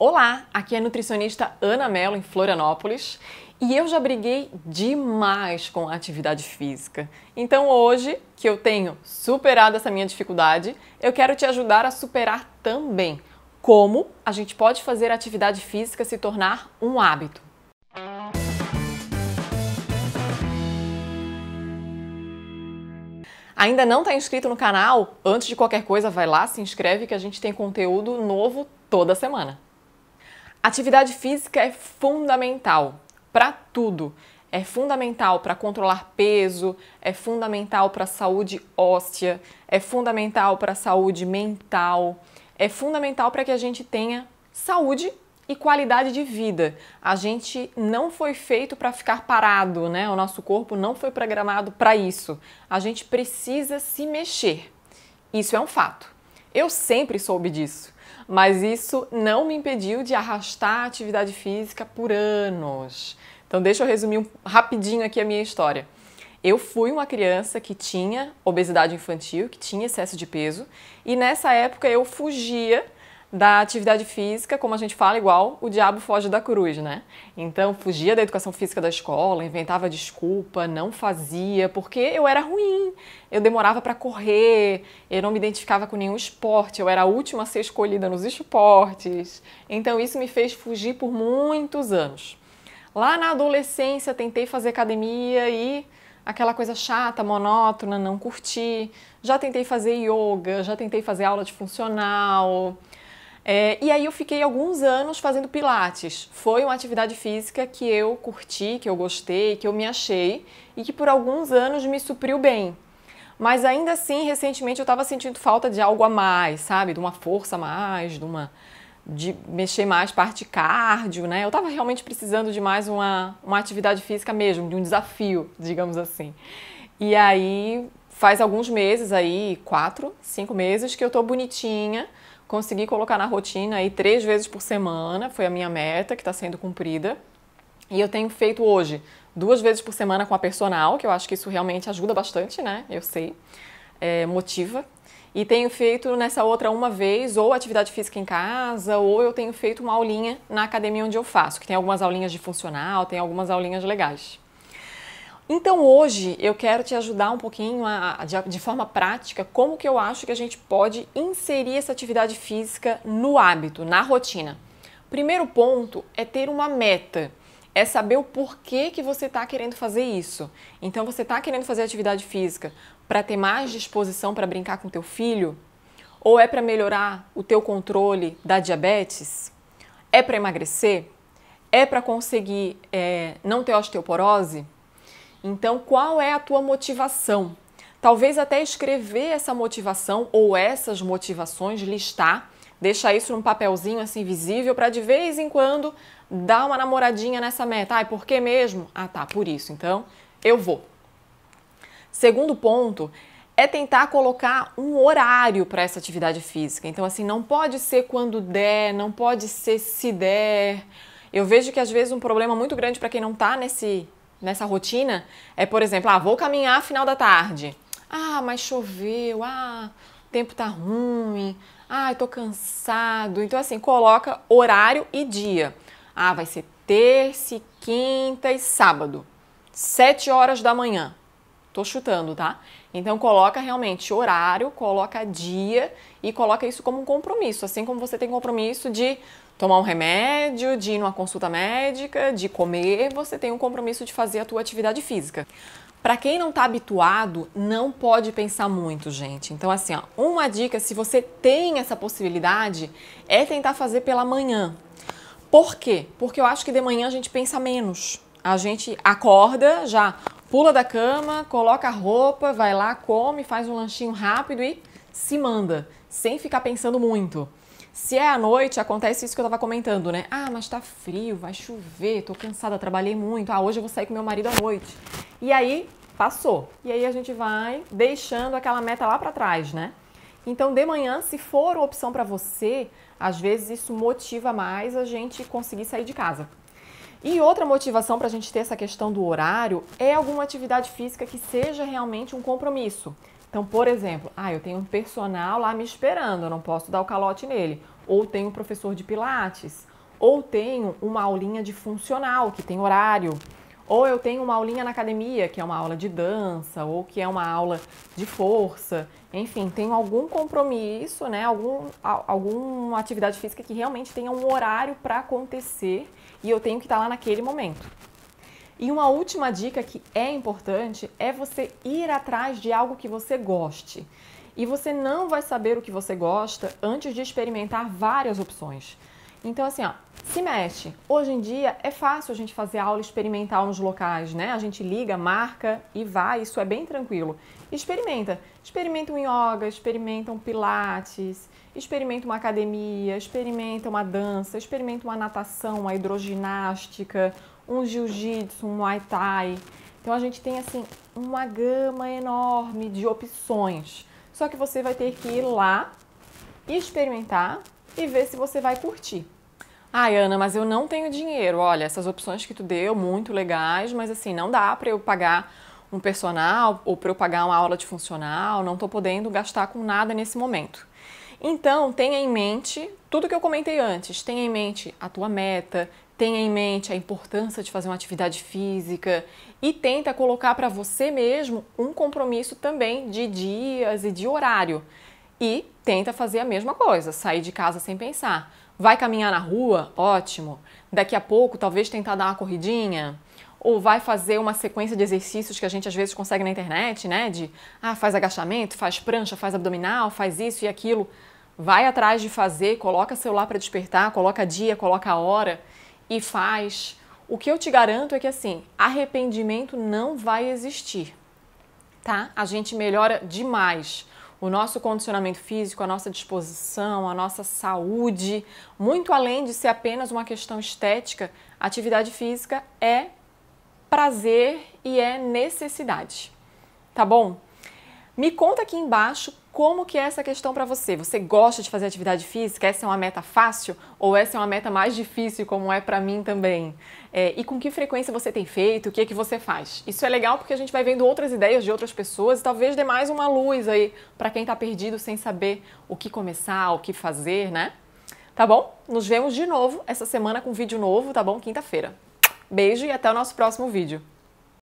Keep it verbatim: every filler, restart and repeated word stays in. Olá, aqui é a nutricionista Ana Melo em Florianópolis e eu já briguei demais com a atividade física. Então hoje, que eu tenho superado essa minha dificuldade, eu quero te ajudar a superar também como a gente pode fazer a atividade física se tornar um hábito. Ainda não está inscrito no canal? Antes de qualquer coisa, vai lá, se inscreve que a gente tem conteúdo novo toda semana. Atividade física é fundamental para tudo. É fundamental para controlar peso, é fundamental para a saúde óssea, é fundamental para a saúde mental, é fundamental para que a gente tenha saúde e qualidade de vida. A gente não foi feito para ficar parado, né? O nosso corpo não foi programado para isso. A gente precisa se mexer. Isso é um fato. Eu sempre soube disso, mas isso não me impediu de arrastar a atividade física por anos. Então deixa eu resumir um, rapidinho aqui a minha história. Eu fui uma criança que tinha obesidade infantil, que tinha excesso de peso, e nessa época eu fugia da atividade física, como a gente fala, igual o diabo foge da cruz, né? Então, fugia da educação física da escola, inventava desculpa, não fazia, porque eu era ruim, eu demorava para correr, eu não me identificava com nenhum esporte, eu era a última a ser escolhida nos esportes. Então, isso me fez fugir por muitos anos. Lá na adolescência, tentei fazer academia e aquela coisa chata, monótona, não curti. Já tentei fazer yoga, já tentei fazer aula de funcional. É, e aí eu fiquei alguns anos fazendo pilates. Foi uma atividade física que eu curti, que eu gostei, que eu me achei e que por alguns anos me supriu bem. Mas ainda assim, recentemente eu estava sentindo falta de algo a mais, sabe? De uma força a mais, de uma... de mexer mais parte cardio, né? Eu estava realmente precisando de mais uma, uma atividade física mesmo, de um desafio, digamos assim. E aí faz alguns meses aí, quatro, cinco meses, que eu tô bonitinha. Consegui colocar na rotina aí três vezes por semana, foi a minha meta que está sendo cumprida. E eu tenho feito hoje duas vezes por semana com a personal, que eu acho que isso realmente ajuda bastante, né? Eu sei, é, motiva. E tenho feito nessa outra uma vez, ou atividade física em casa, ou eu tenho feito uma aulinha na academia onde eu faço, que tem algumas aulinhas de funcional, tem algumas aulinhas legais. Então hoje eu quero te ajudar um pouquinho a, de, de forma prática como que eu acho que a gente pode inserir essa atividade física no hábito, na rotina. Primeiro ponto é ter uma meta, é saber o porquê que você está querendo fazer isso. Então você está querendo fazer atividade física para ter mais disposição para brincar com teu filho? Ou é para melhorar o teu controle da diabetes? É para emagrecer? É para conseguir é, não ter osteoporose? Então, qual é a tua motivação? Talvez até escrever essa motivação ou essas motivações, listar, deixar isso num papelzinho assim visível para de vez em quando dar uma namoradinha nessa meta. Ah, por que mesmo? Ah, tá, por isso. Então, eu vou. Segundo ponto é tentar colocar um horário para essa atividade física. Então, assim, não pode ser quando der, não pode ser se der. Eu vejo que às vezes um problema muito grande para quem não tá nesse Nessa rotina é, por exemplo, ah, vou caminhar final da tarde. Ah, mas choveu, ah, o tempo tá ruim, ah, eu tô cansado. Então, assim, coloca horário e dia. Ah, vai ser terça, quinta e sábado, sete horas da manhã. Tô chutando, tá? Então, coloca realmente horário, coloca dia e coloca isso como um compromisso. Assim como você tem compromisso de tomar um remédio, de ir numa consulta médica, de comer, você tem um compromisso de fazer a tua atividade física. Para quem não está habituado, não pode pensar muito, gente. Então, assim, ó, uma dica, se você tem essa possibilidade, é tentar fazer pela manhã. Por quê? Porque eu acho que de manhã a gente pensa menos. A gente acorda, já pula da cama, coloca a roupa, vai lá, come, faz um lanchinho rápido e se manda, sem ficar pensando muito. Se é à noite, acontece isso que eu tava comentando, né? Ah, mas tá frio, vai chover, tô cansada, trabalhei muito. Ah, hoje eu vou sair com meu marido à noite. E aí, passou. E aí a gente vai deixando aquela meta lá pra trás, né? Então, de manhã, se for uma opção pra você, às vezes isso motiva mais a gente conseguir sair de casa. E outra motivação pra gente ter essa questão do horário é alguma atividade física que seja realmente um compromisso. Então, por exemplo, ah, eu tenho um personal lá me esperando, eu não posso dar o calote nele. ou tenho professor de pilates, ou tenho uma aulinha de funcional, que tem horário, ou eu tenho uma aulinha na academia, que é uma aula de dança, ou que é uma aula de força, enfim, tenho algum compromisso, né, algum, alguma atividade física que realmente tenha um horário para acontecer e eu tenho que estar lá naquele momento. E uma última dica que é importante é você ir atrás de algo que você goste. E você não vai saber o que você gosta antes de experimentar várias opções. Então, assim, ó, se mexe. Hoje em dia é fácil a gente fazer aula experimental nos locais, né? A gente liga, marca e vai, isso é bem tranquilo. Experimenta. Experimenta um yoga, experimenta um pilates, experimenta uma academia, experimenta uma dança, experimenta uma natação, uma hidroginástica, um jiu-jitsu, um muay thai. Então a gente tem, assim, uma gama enorme de opções. Só que você vai ter que ir lá, experimentar e ver se você vai curtir. Ai, Ana, mas eu não tenho dinheiro. Olha, essas opções que tu deu, muito legais, mas assim, não dá para eu pagar um personal ou para eu pagar uma aula de funcional, não estou podendo gastar com nada nesse momento. Então, tenha em mente tudo que eu comentei antes. Tenha em mente a tua meta, tenha em mente a importância de fazer uma atividade física e tenta colocar para você mesmo um compromisso também de dias e de horário. E tenta fazer a mesma coisa, sair de casa sem pensar. Vai caminhar na rua? Ótimo. Daqui a pouco, talvez tentar dar uma corridinha. Ou vai fazer uma sequência de exercícios que a gente às vezes consegue na internet, né? De, ah, faz agachamento, faz prancha, faz abdominal, faz isso e aquilo. Vai atrás de fazer, coloca celular para despertar, coloca dia, coloca a hora e faz. O que eu te garanto é que, assim, arrependimento não vai existir, tá? A gente melhora demais o nosso condicionamento físico, a nossa disposição, a nossa saúde, muito além de ser apenas uma questão estética. Atividade física é prazer e é necessidade, tá bom? Me conta aqui embaixo como que é essa questão para você. Você gosta de fazer atividade física? Essa é uma meta fácil ou essa é uma meta mais difícil, como é para mim também? É, e com que frequência você tem feito? O que é que você faz? Isso é legal porque a gente vai vendo outras ideias de outras pessoas e talvez dê mais uma luz aí para quem está perdido sem saber o que começar, o que fazer, né? Tá bom? Nos vemos de novo essa semana com vídeo novo, tá bom? Quinta-feira. Beijo e até o nosso próximo vídeo.